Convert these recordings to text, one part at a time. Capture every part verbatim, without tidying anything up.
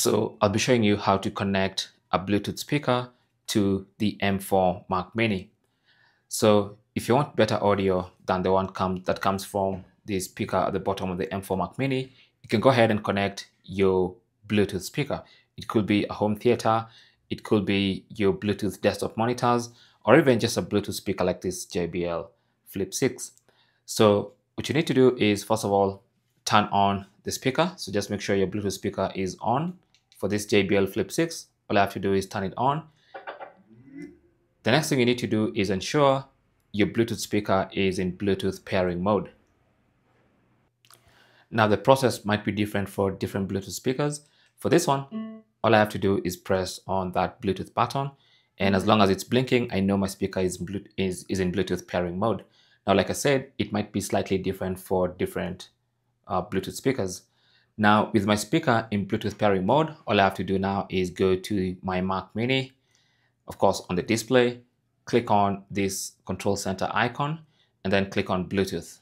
So I'll be showing you how to connect a Bluetooth speaker to the M four Mac Mini. So if you want better audio than the one come, that comes from the speaker at the bottom of the M four Mac Mini, you can go ahead and connect your Bluetooth speaker. It could be a home theater, it could be your Bluetooth desktop monitors, or even just a Bluetooth speaker like this J B L Flip six. So what you need to do is, first of all, turn on the speaker. So just make sure your Bluetooth speaker is on. For this J B L Flip six, all I have to do is turn it on. The next thing you need to do is ensure your Bluetooth speaker is in Bluetooth pairing mode. Now the process might be different for different Bluetooth speakers. For this one, all I have to do is press on that Bluetooth button, and as long as it's blinking, I know my speaker is, is, is in Bluetooth pairing mode. Now, like I said, it might be slightly different for different uh, Bluetooth speakers. Now, with my speaker in Bluetooth pairing mode, all I have to do now is go to my Mac Mini, of course, on the display, click on this control center icon, and then click on Bluetooth,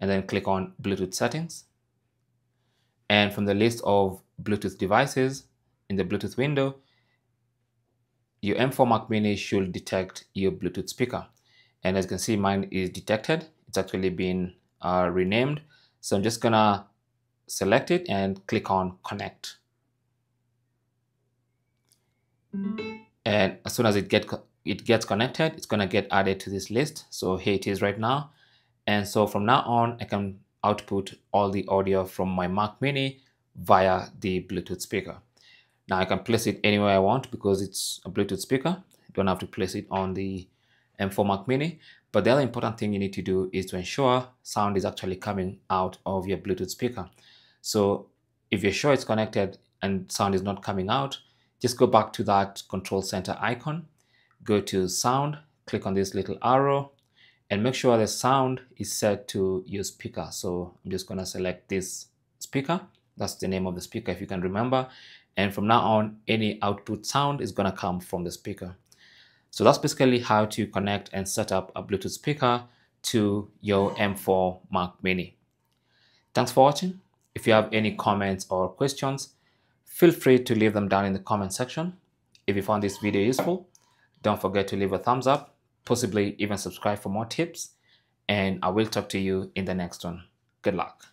and then click on Bluetooth settings. And from the list of Bluetooth devices in the Bluetooth window, your M four Mac Mini should detect your Bluetooth speaker. And as you can see, mine is detected. It's actually been uh, renamed. So I'm just gonna select it and click on connect. And as soon as it, get, it gets connected, it's gonna get added to this list. So here it is right now. And so from now on, I can output all the audio from my Mac Mini via the Bluetooth speaker. Now I can place it anywhere I want because it's a Bluetooth speaker. You don't have to place it on the M four Mac Mini. But the other important thing you need to do is to ensure sound is actually coming out of your Bluetooth speaker. So if you're sure it's connected and sound is not coming out, just go back to that control center icon, go to sound, click on this little arrow, and make sure the sound is set to your speaker. So I'm just gonna select this speaker. That's the name of the speaker if you can remember. And from now on, any output sound is gonna come from the speaker. So that's basically how to connect and set up a Bluetooth speaker to your M four Mac Mini. Thanks for watching. If you have any comments or questions, feel free to leave them down in the comment section. If you found this video useful, don't forget to leave a thumbs up, possibly even subscribe for more tips, and I will talk to you in the next one. Good luck.